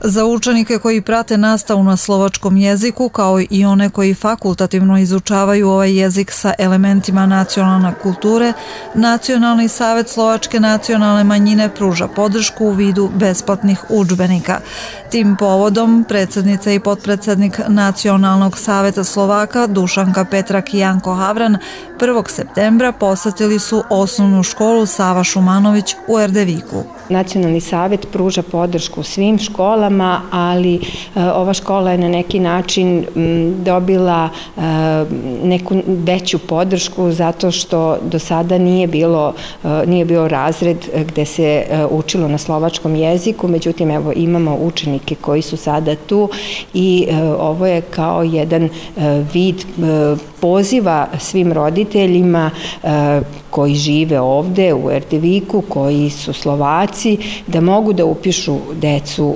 Za učenike koji prate nastavu na slovačkom jeziku, kao i one koji fakultativno izučavaju ovaj jezik sa elementima nacionalne kulture, Nacionalni savet slovačke nacionalne manjine pruža podršku u vidu besplatnih udžbenika. Tim povodom predsjednica i potpredsjednik Nacionalnog saveta Slovaka Dušanka Petrak i Janko Havran 1. septembra posjetili su osnovnu školu Sava Šuamnović u Erdeviku. Nacionalni savet pruža podršku svim školama, ali ova škola je na neki način dobila neku veću podršku zato što do sada nije bio razred gde se učilo na slovačkom jeziku, međutim evo imamo učenike koji su sada tu i ovo je kao jedan vid poziva svim roditeljima koji žive ovde u Erdeviku, koji su Slovaci, da mogu da upišu decu,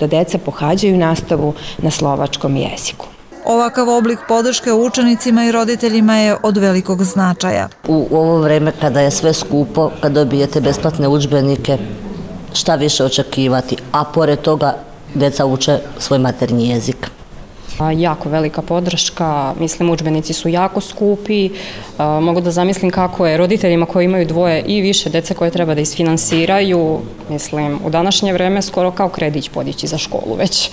da deca pohađaju nastavu na slovačkom jeziku. Ovakav oblik podrške učenicima i roditeljima je od velikog značaja. U ovo vreme kada je sve skupo, kad dobijete besplatne udžbenike, šta više očekivati, a pored toga deca uče svoj maternji jezik. Jako velika podrška, mislim udžbenici su jako skupi, mogu da zamislim kako je roditeljima koji imaju dvoje i više dece koje treba da isfinansiraju, mislim u današnje vreme skoro kao kredić podići za školu već.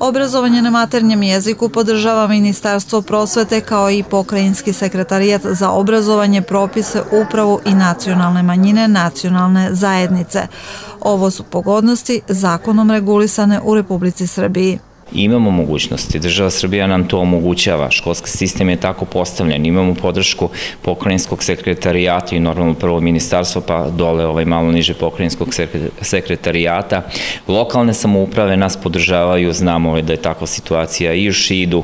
Obrazovanje na maternjem jeziku podržava Ministarstvo prosvete kao i Pokrajinski sekretarijat za obrazovanje, propise, upravu i nacionalne manjine nacionalne zajednice. Ovo su pogodnosti zakonom regulisane u Republici Srbiji. Imamo mogućnosti, država Srbija nam to omogućava, školski sistem je tako postavljen, imamo podršku pokrajinskog sekretarijata i normalno prvo ministarstvo pa dole malo niže pokrajinskog sekretarijata. Lokalne samouprave nas podržavaju, znamo da je takva situacija i u Šidu,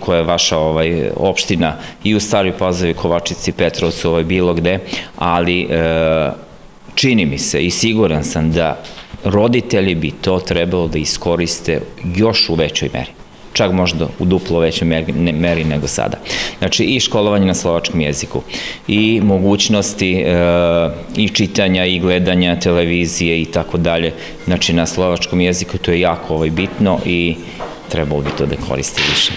koja je vaša opština, i u Staroj Pazovi, Kovačici, Petrovcu, bilo gde, ali čini mi se i siguran sam da roditelji bi to trebalo da iskoriste još u većoj meri, čak možda u duplo većoj meri nego sada. Znači i školovanje na slovačkom jeziku, i mogućnosti i čitanja i gledanja televizije i tako dalje, znači na slovačkom jeziku, to je jako bitno i trebalo bi to da koriste više.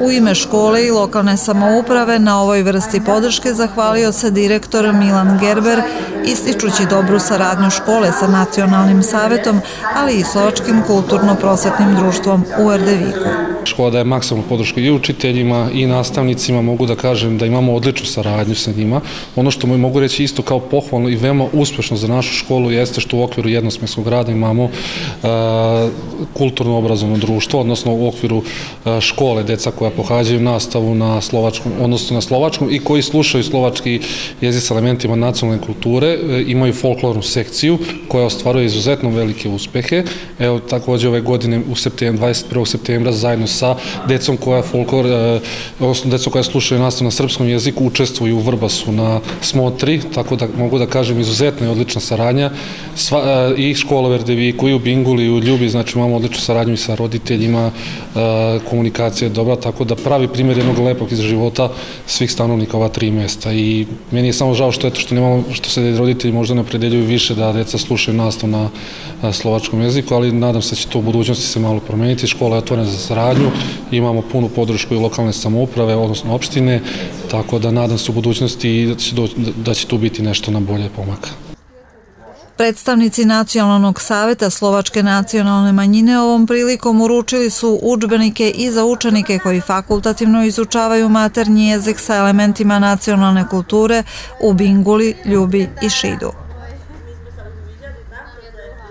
U ime škole i lokalne samouprave na ovoj vrsti podrške zahvalio se direktor Milan Gerber, ističući dobru saradnju škole sa Nacionalnim savetom, ali i Slovačkim kulturno-prosvetnim društvom u Erdeviku. Škola daje maksimalnu podršku i učiteljima i nastavnicima, mogu da kažem da imamo odličnu saradnju sa njima. Ono što mogu reći isto kao pohvalno i veoma uspešno za našu školu jeste što u okviru jednosmenskog rada imamo kulturno-obrazovno društvo, odnosno u okviru škole deca koja pohađaju nastavu na slovačkom, odnosno na slovačkom i koji slušaju slovački jezik sa elementima nacionalne kulture, imaju folklornu sekciju koja ostvaruje izuzetno velike uspehe. Evo također ove godine u 21. septembra zajedno sa decom koja slušaju nastavu na srpskom jeziku učestvuju u Vrbasu na smotri, tako da mogu da kažem izuzetna i odlična saradnja i škola u Erdeviku i u Binguli i u Ljubiji, znači imamo odličnu saradnju i sa roditeljima, komunikacija je dobra, tako da pravi primjer jednog lepog iz života svih stanovnika ova tri mjesta i meni je samo žao što se roditelji možda ne opredeljuju više da deca slušaju nastavu na slovačkom jeziku, ali nadam se da će to u budućnosti se malo promeniti. Škola je otvorena za saradnju, imamo punu podršku i lokalne samouprave, odnosno opštine, tako da nadam se u budućnosti da će tu biti nešto na bolje pomaka. Predstavnici Nacionalnog saveta Slovačke nacionalne manjine ovom prilikom uručili su udžbenike i za učenike koji fakultativno izučavaju maternji jezik sa elementima nacionalne kulture u Binguli, Ljubiji i Šidu.